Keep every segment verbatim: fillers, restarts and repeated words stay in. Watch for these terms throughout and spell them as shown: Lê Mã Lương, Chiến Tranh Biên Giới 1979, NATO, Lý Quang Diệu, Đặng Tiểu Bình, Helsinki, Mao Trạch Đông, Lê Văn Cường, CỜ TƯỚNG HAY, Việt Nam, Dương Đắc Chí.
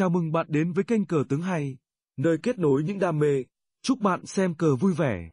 Chào mừng bạn đến với kênh Cờ Tướng Hay, nơi kết nối những đam mê. Chúc bạn xem cờ vui vẻ.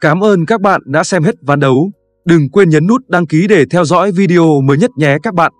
Cảm ơn các bạn đã xem hết ván đấu. Đừng quên nhấn nút đăng ký để theo dõi video mới nhất nhé các bạn.